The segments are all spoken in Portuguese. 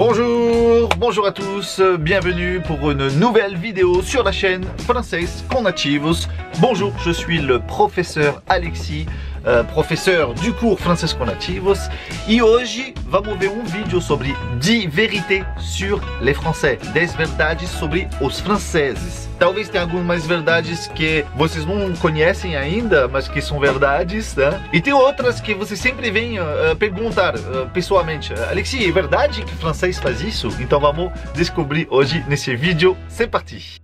Bonjour, bonjour à tous, bienvenue pour une nouvelle vidéo sur la chaîne Francês com Nativos. Bonjour, je suis le professeur Alexis, professeur do curso Francês com Nativos, e hoje vamos ver vídeo sobre 10 vérités sur les Français, 10 verdades sobre os franceses. Talvez tenha algumas verdades que vocês não conhecem ainda, mas que são verdades, né? E tem outras que vocês sempre vêm perguntar pessoalmente: Alexis, é verdade que francês faz isso? Então vamos descobrir hoje nesse vídeo. C'est parti!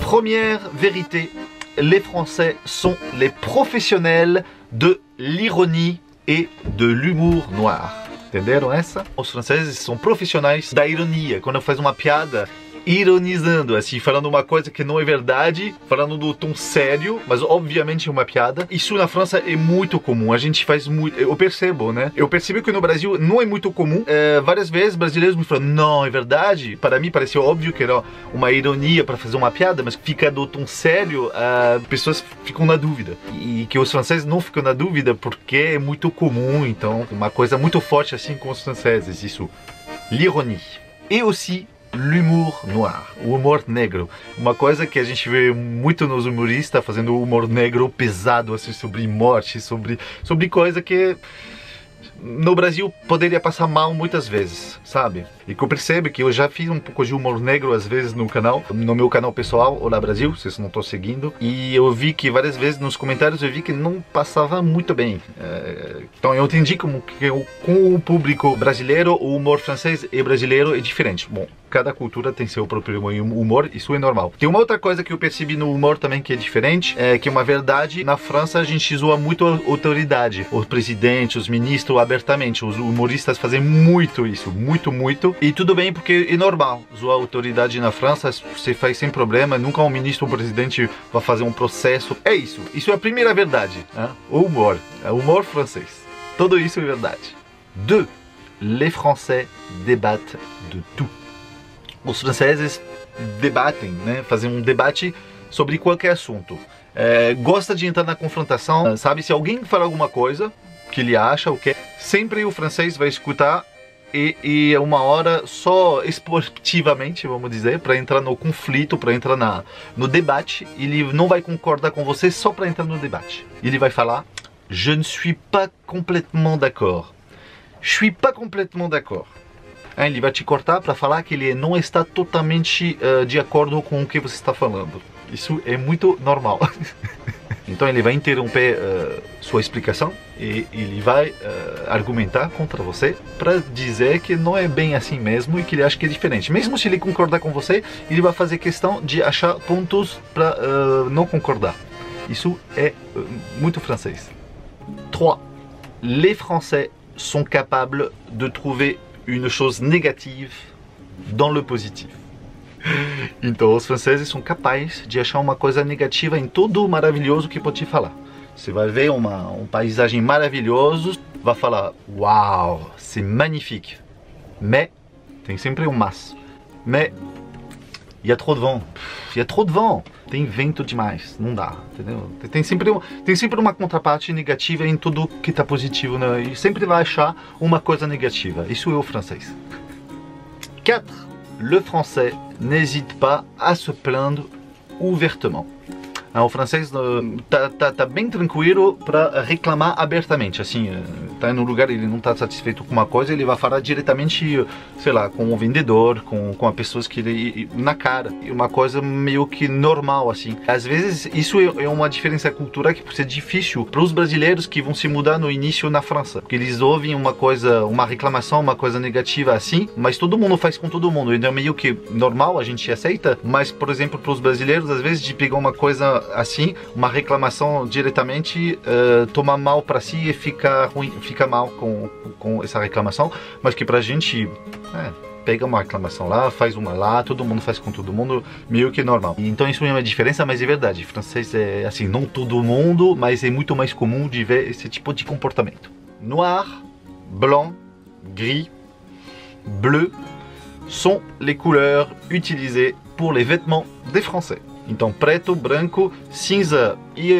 Première vérité: les Français sont les professionnels de l'ironie et de l'humour noir. Entenderam essa? Os franceses são profissionais da ironia. Quando faz uma piada ironizando, assim, falando uma coisa que não é verdade, falando do tom sério, mas obviamente é uma piada. Isso na França é muito comum, a gente faz muito, eu percebo, né? Eu percebi que no Brasil não é muito comum. Várias vezes brasileiros me falam, não, é verdade. Para mim pareceu óbvio que era uma ironia para fazer uma piada, mas fica do tom sério, pessoas ficam na dúvida. E que os franceses não ficam na dúvida porque é muito comum, então uma coisa muito forte assim com os franceses, isso. L'ironie. E aussi l'humour noir, o humor negro. Uma coisa que a gente vê muito nos humoristas fazendo humor negro pesado, assim, sobre morte, sobre coisa que no Brasil poderia passar mal muitas vezes, sabe? E que eu percebo que eu já fiz um pouco de humor negro às vezes no canal, no meu canal pessoal, Olá Brasil, vocês não estão seguindo. E eu vi que várias vezes nos comentários eu vi que não passava muito bem. Então eu entendi como que com o público brasileiro, o humor francês e brasileiro é diferente. Bom, cada cultura tem seu próprio humor, isso é normal. Tem uma outra coisa que eu percebi no humor também que é diferente, que é uma verdade. Na França a gente zoa muito a autoridade, os presidentes, os ministros, abertamente. Os humoristas fazem muito isso, muito. E tudo bem, porque é normal zoar a autoridade na França, você faz sem problema. Nunca um ministro ou um presidente vai fazer um processo. É isso, isso é a primeira verdade, hein? O humor, é o humor francês. Tudo isso é verdade. 2. Les Français débattent de tout. Os franceses debatem, né? Fazem debate sobre qualquer assunto. Gosta de entrar na confrontação, sabe? Se alguém falar alguma coisa que ele acha, o que sempre o francês vai escutar e uma hora só esportivamente, vamos dizer, para entrar no conflito, para entrar no debate. Ele não vai concordar com você só para entrar no debate. Ele vai falar: Je ne suis pas complètement d'accord. Je suis pas complètement d'accord. Ele vai te cortar para falar que ele não está totalmente de acordo com o que você está falando. Isso é muito normal. Então ele vai interromper sua explicação e ele vai argumentar contra você para dizer que não é bem assim mesmo e que ele acha que é diferente. Mesmo se ele concordar com você, ele vai fazer questão de achar pontos para não concordar. Isso é muito francês. 3. Les Français sont capables de trouver une chose négative dans le positif. Então os franceses são capazes de achar uma coisa negativa em todo o maravilhoso que pode te falar. Você vai ver uma paisagem maravilhosa, vai falar: Uau, c'est magnifique. Mais, tem sempre mas. Mais, il y a trop de vent. Il y a trop de vent. Tem vento demais, não dá, entendeu? Tem sempre uma contraparte negativa em tudo que está positivo, né? E sempre vai achar uma coisa negativa. Isso é o francês. 4. Le français n'hésite pas à se plaindre ouvertement. O francês tá bem tranquilo para reclamar abertamente. Assim, tá em um lugar, ele não tá satisfeito com uma coisa, ele vai falar diretamente, sei lá, com o vendedor, com as pessoas que ele, na cara. É uma coisa meio que normal, assim. Às vezes isso é uma diferença cultural que pode ser difícil para os brasileiros que vão se mudar no início na França, porque eles ouvem uma coisa, uma reclamação, uma coisa negativa assim, mas todo mundo faz com todo mundo. Então é meio que normal, a gente aceita. Mas, por exemplo, para os brasileiros, às vezes de pegar uma coisa assim, uma reclamação diretamente, toma mal para si e fica ruim, fica mal com essa reclamação. Mas que pra gente, pega uma reclamação lá, faz uma lá, todo mundo faz com todo mundo, meio que normal. Então isso é uma diferença, mas é verdade. Francês é assim, não todo mundo, mas é muito mais comum de ver esse tipo de comportamento. Noir, blanc, gris, bleu sont les couleurs utilisées pour les vêtements des Français. Então preto, branco, cinza e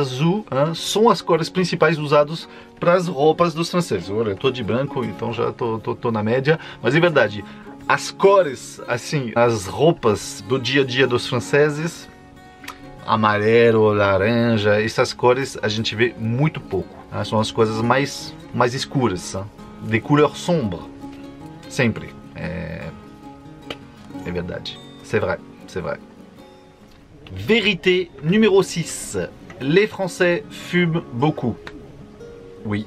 azul, hein, são as cores principais usadas para as roupas dos franceses. Olha, eu tô de branco, então já tô na média, mas é verdade, as cores, assim, as roupas do dia a dia dos franceses, amarelo, laranja, essas cores a gente vê muito pouco, hein, são as coisas mais escuras, hein, de cor sombra, sempre, é verdade, c'est vrai, c'est vrai. Vérité numéro 6. Les Français fument beaucoup. Oui,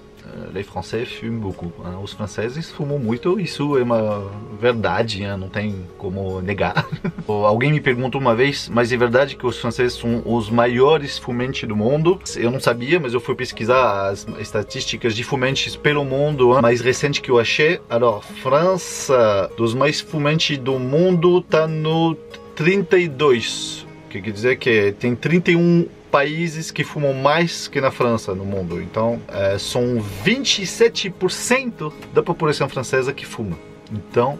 les Français fument beaucoup. Os franceses fumam muito, isso é uma verdade, não tem como negar. Alguém me perguntou uma vez, mas é verdade que os franceses são os maiores fumantes do mundo? Eu não sabia, mas eu fui pesquisar as estatísticas de fumantes pelo mundo, mais recente que eu achei. Alors, França, dos mais fumantes do mundo, tá no 32. Que quer dizer que tem 31 países que fumam mais que na França no mundo. Então são 27% da população francesa que fuma. Então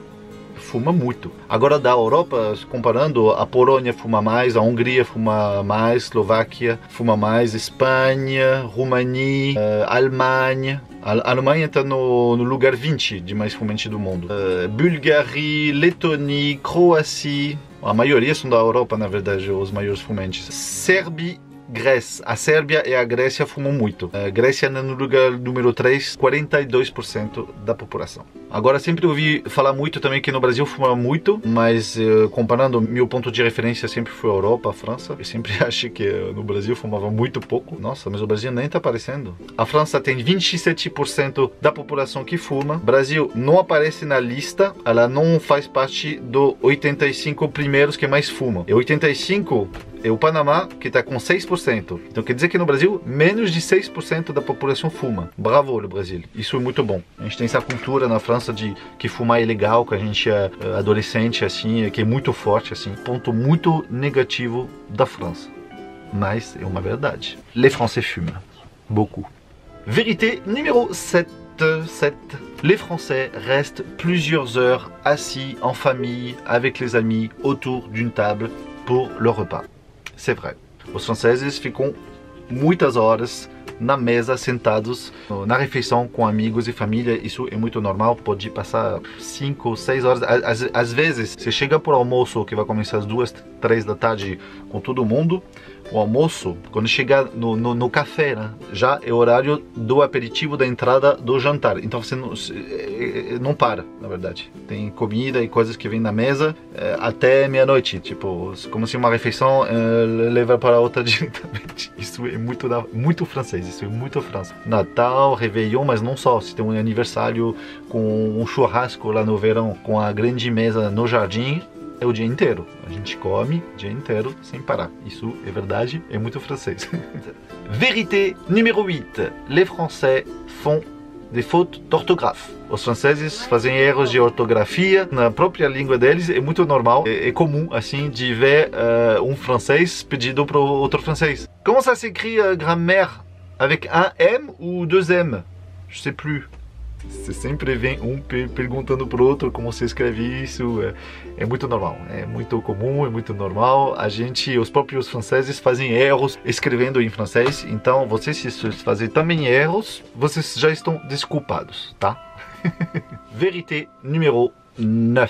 fuma muito. Agora da Europa, comparando, a Polônia fuma mais, a Hungria fuma mais, Eslováquia fuma mais, Espanha, România, Alemanha. A Alemanha está no lugar 20 de mais fumante do mundo. Bulgária, Letônia, Croácia. A maioria são da Europa, na verdade, os maiores fumantes. Sérbia, Grécia. A Sérbia e a Grécia fumam muito. A Grécia no lugar número 3, 42% da população. Agora, sempre ouvi falar muito também que no Brasil fuma muito, mas comparando, meu ponto de referência sempre foi a Europa, a França. Eu sempre achei que no Brasil fumava muito pouco. Nossa, mas o Brasil nem tá aparecendo. A França tem 27% da população que fuma. O Brasil não aparece na lista, ela não faz parte dos 85 primeiros que mais fumam. E 85 é o Panamá, que tá com 6%. Então quer dizer que no Brasil, menos de 6% da população fuma. Bravo, o Brasil. Isso é muito bom. A gente tem essa cultura na França de que fumar é legal, que a gente é adolescente, assim, que é muito forte, assim. Ponto muito negativo da França, mas é uma verdade. Les Français fument beaucoup. Vérité numéro 7. Les Français restent plusieurs heures assis en famille avec les amis autour d'une table pour leur repas. C'est vrai. Os franceses ficam muitas horas na mesa, sentados na refeição com amigos e família. Isso é muito normal, pode passar 5 ou 6 horas. Às vezes, você chega por almoço, que vai começar às 2, 3 da tarde com todo mundo. O almoço, quando chegar no café, né, já é o horário do aperitivo, da entrada do jantar. Então você não para, na verdade. Tem comida e coisas que vêm na mesa até meia-noite. Tipo, como se uma refeição leva para outra diretamente. Isso é muito francês, isso é muito França. Natal, Réveillon, mas não só. Se tem um aniversário com um churrasco lá no verão, com a grande mesa no jardim, é o dia inteiro, a gente come o dia inteiro sem parar, isso é verdade, é muito francês. Vérité número 8, les Français font des fautes d'orthographe. Os franceses fazem erros de ortografia na própria língua deles, é muito normal, é comum assim de ver um francês pedindo para outro francês. Como ça s'écrit grammaire? Avec un M ou deux M? Je sais plus. Você sempre vem um perguntando pro outro como se escreve isso, é muito normal, é muito comum, é muito normal. A gente, os próprios franceses fazem erros escrevendo em francês, então vocês se fazem também erros, vocês já estão desculpados, tá? Vérité número 9.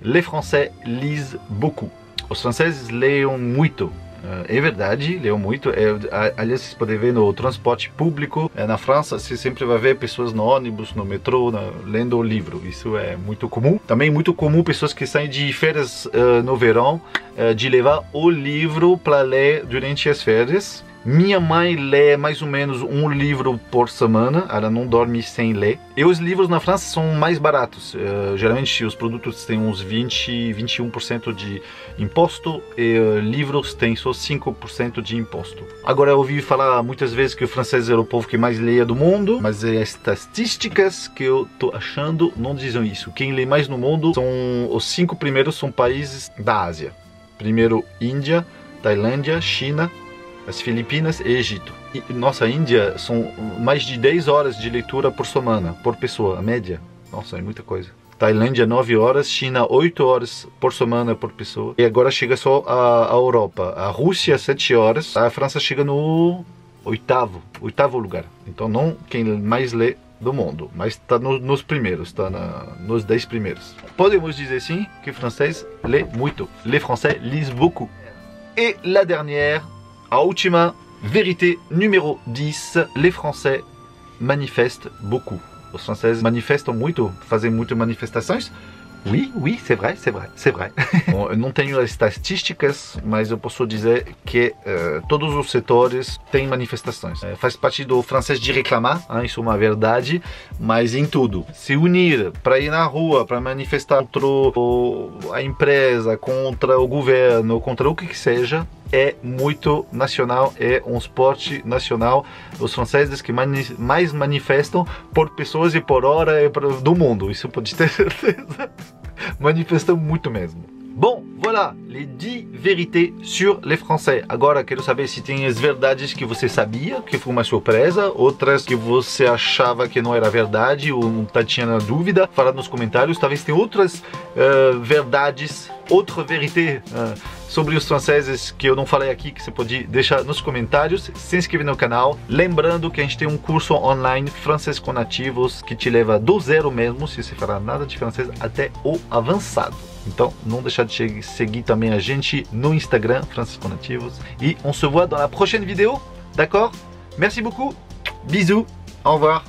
Les Français lisent beaucoup. Os franceses leiam muito. É verdade, leu muito. Aliás, vocês podem ver no transporte público na França, você sempre vai ver pessoas no ônibus, no metrô, lendo o livro. Isso é muito comum. Também muito comum pessoas que saem de férias no verão, de levar o livro para ler durante as férias. Minha mãe lê mais ou menos um livro por semana, ela não dorme sem ler. E os livros na França são mais baratos. Geralmente os produtos têm uns 20, 21% de imposto e livros têm só 5% de imposto. Agora eu ouvi falar muitas vezes que o francês é o povo que mais lê do mundo, mas as estatísticas que eu tô achando não dizem isso. Quem lê mais no mundo são os 5 primeiros, são países da Ásia. Primeiro Índia, Tailândia, China, as Filipinas e Egito. E, nossa, a Índia são mais de 10 horas de leitura por semana, por pessoa, a média. Nossa, é muita coisa. Tailândia 9 horas, China 8 horas por semana por pessoa. E agora chega só a Europa. A Rússia 7 horas, a França chega no oitavo lugar. Então não quem mais lê do mundo, mas está nos primeiros, está nos 10 primeiros. Podemos dizer sim que o francês lê muito. Les Français lisent beaucoup. Et la dernière, a última, vérité numéro 10, les Français manifestent beaucoup. Os franceses manifestam muito, fazem muitas manifestações. Oui, c'est vrai, c'est vrai, c'est vrai. Bom, eu não tenho as estatísticas, mas eu posso dizer que todos os setores têm manifestações. Faz parte do francês de reclamar, isso é uma verdade, mas em tudo. Se unir para ir na rua, para manifestar contra a empresa, contra o governo, contra o que seja, é muito nacional, é um esporte nacional. Os franceses que mais manifestam por pessoas e por hora do mundo, isso pode ter certeza. Manifestam muito mesmo. Bom, voilà les 10 vérités sur les Français. Agora quero saber se tem as verdades que você sabia, que foi uma surpresa, outras que você achava que não era verdade ou não tinha na dúvida. Fala nos comentários, talvez tenha outras verdades, outra vérité sobre os franceses que eu não falei aqui, que você pode deixar nos comentários. Se inscrever no canal, lembrando que a gente tem um curso online Francês com Nativos que te leva do zero mesmo, se você falar nada de francês, até o avançado. Então não deixar de seguir também a gente no Instagram, Francês com Nativos, e on se voit dans la prochaine vidéo, d'accord? Merci beaucoup, bisous, au revoir.